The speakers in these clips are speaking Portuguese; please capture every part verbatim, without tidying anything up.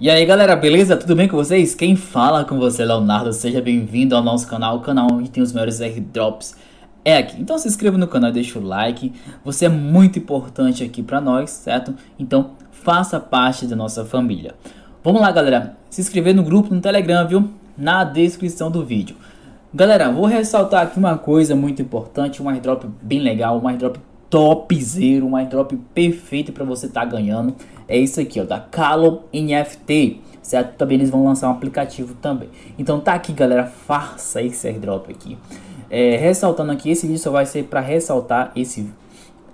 E aí galera, beleza? Tudo bem com vocês? Quem fala com você é Leonardo, seja bem-vindo ao nosso canal, o canal onde tem os melhores airdrops é aqui. Então se inscreva no canal e deixa o like, você é muito importante aqui pra nós, certo? Então faça parte da nossa família. Vamos lá galera, se inscrever no grupo no Telegram, viu? Na descrição do vídeo. Galera, vou ressaltar aqui uma coisa muito importante, um airdrop bem legal, um airdrop top zero, um airdrop perfeito para você estar tá ganhando. É isso aqui, ó, da Calo N F T, certo? Também eles vão lançar um aplicativo também. Então tá aqui, galera, faça esse airdrop aqui. É, ressaltando aqui, esse vídeo só vai ser para ressaltar esse,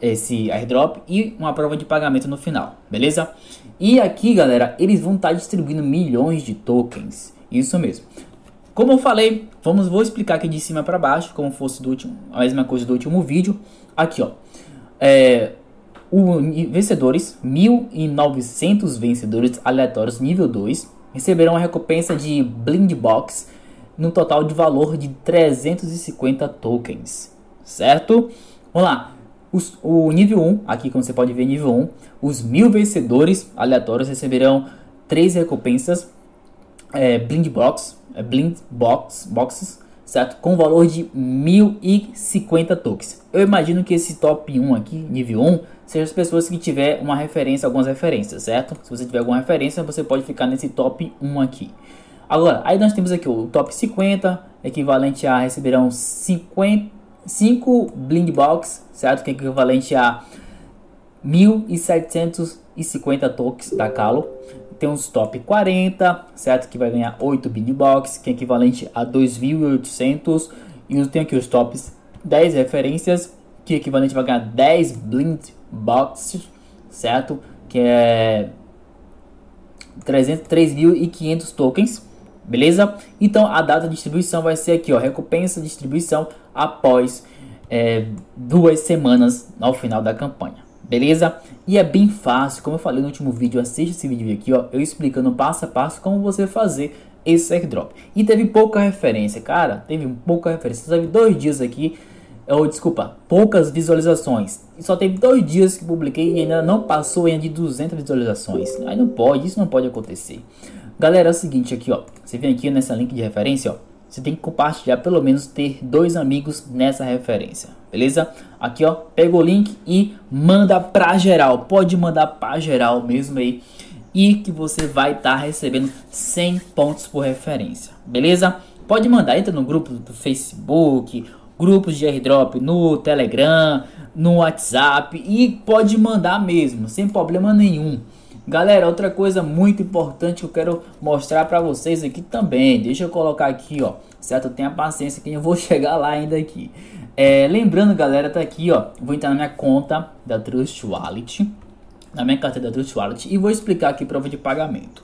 esse airdrop e uma prova de pagamento no final, beleza? E aqui, galera, eles vão estar tá distribuindo milhões de tokens, isso mesmo. Como eu falei, vamos, vou explicar aqui de cima para baixo, como fosse do último, a mesma coisa do último vídeo. Aqui, ó. É, o, vencedores, mil e novecentos vencedores aleatórios nível dois, receberão a recompensa de Blind Box no total de valor de trezentos e cinquenta tokens, certo? Vamos lá. Os, o nível um, aqui como você pode ver, nível um, os mil vencedores aleatórios receberão três recompensas é, Blind Box, Blind box, Boxes, certo? Com valor de mil e cinquenta tokens. Eu imagino que esse top um aqui, nível um, seja as pessoas que tiver uma referência, algumas referências, certo? Se você tiver alguma referência, você pode ficar nesse top um aqui. Agora, aí nós temos aqui o top cinquenta, equivalente a receberão cinquenta, cinco Blind Box, certo? Que é equivalente a mil setecentos e cinquenta tokens da Calo. Tem uns top quarenta, certo? Que vai ganhar oito Blind Box, que é equivalente a dois mil e oitocentos. E tem aqui os tops dez referências, que é equivalente vai ganhar dez Blind Boxes, certo? Que é três mil e quinhentos tokens, beleza? Então a data de distribuição vai ser aqui, ó. Recompensa de distribuição após é, duas semanas ao final da campanha. Beleza? E é bem fácil, como eu falei no último vídeo, assista esse vídeo aqui, ó, eu explicando passo a passo como você fazer esse airdrop. E teve pouca referência, cara, teve pouca referência, teve dois dias aqui, ou desculpa, poucas visualizações. E só teve dois dias que publiquei e ainda não passou ainda de duzentas visualizações. Aí não pode, isso não pode acontecer. Galera, é o seguinte aqui, ó, você vem aqui nessa link de referência, ó. Você tem que compartilhar, pelo menos ter dois amigos nessa referência, beleza? Aqui, ó, pega o link e manda pra geral. Pode mandar pra geral mesmo aí. E que você vai estar tá recebendo cem pontos por referência, beleza? Pode mandar, entra no grupo do Facebook, grupos de airdrop, no Telegram, no WhatsApp. E pode mandar mesmo, sem problema nenhum. Galera, outra coisa muito importante que eu quero mostrar para vocês aqui também. Deixa eu colocar aqui, ó. Certo? Tenha paciência que eu vou chegar lá ainda aqui. É, lembrando, galera, tá aqui, ó. Vou entrar na minha conta da Trust Wallet. Na minha carteira da Trust Wallet. E vou explicar aqui a prova de pagamento.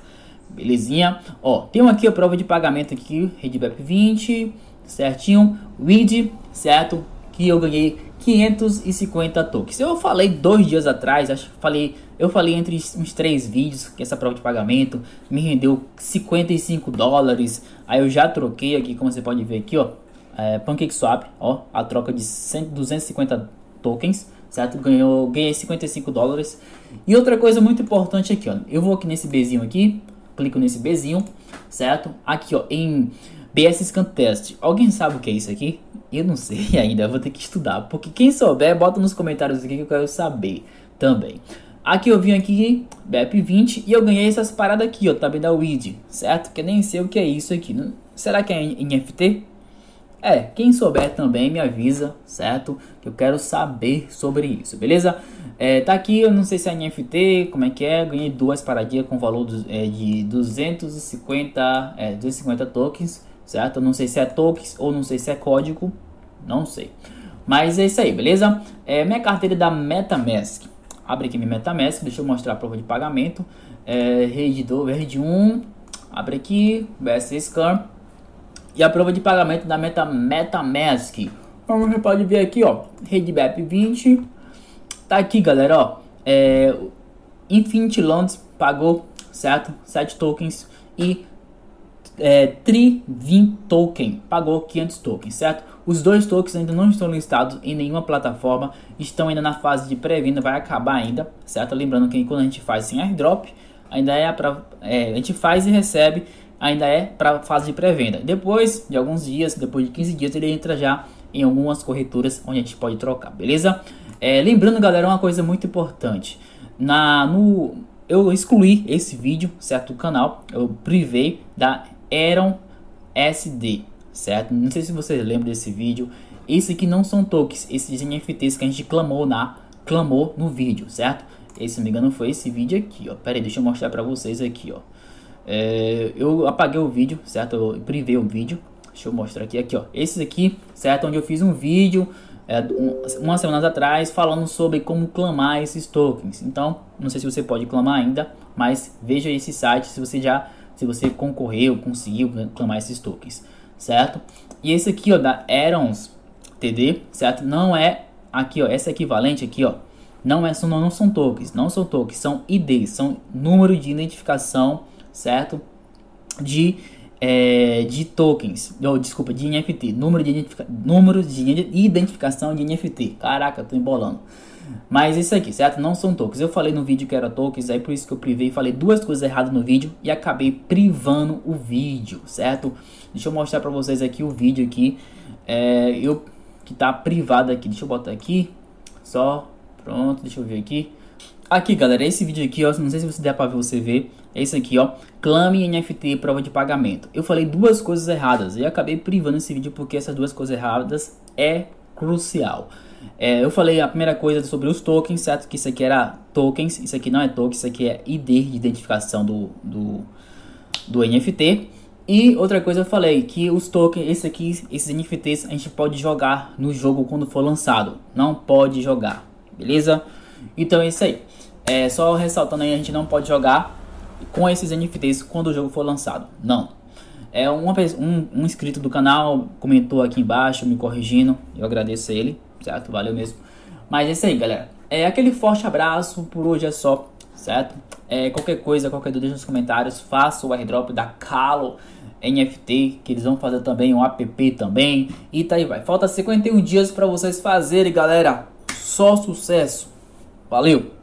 Belezinha? Ó, tem aqui a prova de pagamento aqui. Redback vinte, certinho. W I D, certo? Que eu ganhei quinhentos e cinquenta tokens. Eu falei dois dias atrás, acho que falei... Eu falei entre uns três vídeos que essa prova de pagamento me rendeu cinquenta e cinco dólares. Aí eu já troquei aqui, como você pode ver aqui, ó. É, PancakeSwap, ó. A troca de duzentos e cinquenta tokens, certo? Ganhou, ganhei cinquenta e cinco dólares. E outra coisa muito importante aqui, ó. Eu vou aqui nesse Bzinho aqui. Clico nesse Bzinho, certo? Aqui, ó, em BscScan Test. Alguém sabe o que é isso aqui? Eu não sei ainda, eu vou ter que estudar. Porque quem souber, bota nos comentários aqui que eu quero saber também. Aqui eu vim aqui, B E P vinte, e eu ganhei essas paradas aqui, ó, também da W I D, certo? Que eu nem sei o que é isso aqui, né? Será que é N F T? É, quem souber também me avisa, certo? Que eu quero saber sobre isso, beleza? É, tá aqui, eu não sei se é N F T, como é que é, ganhei duas paradinhas com valor do, é, de duzentos e cinquenta, é, duzentos e cinquenta tokens, certo? Eu não sei se é tokens ou não sei se é código, não sei. Mas é isso aí, beleza? É, minha carteira é da Metamask. Abre aqui minha Metamask, deixa eu mostrar a prova de pagamento. É, rede do verde um, abre aqui, BscScan. E a prova de pagamento da meta, Metamask. Como você pode ver aqui, ó, Redback vinte. Tá aqui, galera, ó. É, Infinite Lands pagou, certo? sete tokens. E é, Tri Vin token pagou quinhentos tokens, certo? Os dois tokens ainda não estão listados em nenhuma plataforma, estão ainda na fase de pré-venda, vai acabar ainda, certo? Lembrando que quando a gente faz sem airdrop, ainda é para é, a gente faz e recebe, ainda é para fase de pré-venda. Depois de alguns dias, depois de quinze dias, ele entra já em algumas corretoras onde a gente pode trocar, beleza? É, lembrando, galera, uma coisa muito importante. Na, no, eu excluí esse vídeo, certo? O canal, eu privei da Eron S D, certo? Não sei se vocês lembram desse vídeo. Esse aqui não são tokens, esses N F Ts que a gente clamou, na, clamou no vídeo, certo? Esse, se não me engano, foi esse vídeo aqui, ó. Pera aí, deixa eu mostrar pra vocês aqui, ó. É, eu apaguei o vídeo, certo? Eu privei o vídeo. Deixa eu mostrar aqui, aqui, ó. Esse aqui, certo? Onde eu fiz um vídeo é, um, umas semanas atrás falando sobre como clamar esses tokens. Então, não sei se você pode clamar ainda, mas veja esse site se você já, se você concorreu, conseguiu clamar esses tokens, certo? E esse aqui, ó, da Eron's T D, certo? Não é aqui, ó, essa equivalente aqui, ó. Não, é, não, não são tokens, não são tokens, são I Ds, são número de identificação, certo? De, é, de tokens, ou, desculpa, de N F T, número de, identifica, número de identificação de N F T. Caraca, eu tô embolando. Mas isso aqui, certo? Não são tokens. Eu falei no vídeo que era tokens, aí por isso que eu privei, falei duas coisas erradas no vídeo e acabei privando o vídeo, certo? Deixa eu mostrar pra vocês aqui o vídeo aqui, é, eu, que tá privado aqui. Deixa eu botar aqui, só... Pronto, deixa eu ver aqui. Aqui, galera, esse vídeo aqui, ó, não sei se você der pra ver, você ver. É esse aqui, ó. Clame N F T prova de pagamento. Eu falei duas coisas erradas e acabei privando esse vídeo porque essas duas coisas erradas é crucial. É, eu falei a primeira coisa sobre os tokens, certo? Que isso aqui era tokens, isso aqui não é token, isso aqui é I D de identificação do, do, do N F T. E outra coisa eu falei, que os tokens, esse aqui, esses N F Ts, a gente pode jogar no jogo quando for lançado. Não pode jogar. Beleza? Então é isso aí. É, só ressaltando aí, a gente não pode jogar com esses N F Ts quando o jogo for lançado. Não. É, uma, um, um inscrito do canal comentou aqui embaixo, me corrigindo. Eu agradeço a ele, certo? Valeu mesmo. Mas é isso aí, galera. É aquele forte abraço. Por hoje é só, certo? É, qualquer coisa, qualquer dúvida nos comentários, faça o airdrop da Calo N F T, que eles vão fazer também, um app também. E tá aí, vai. Falta cinquenta e um dias para vocês fazerem, galera. Só sucesso. Valeu!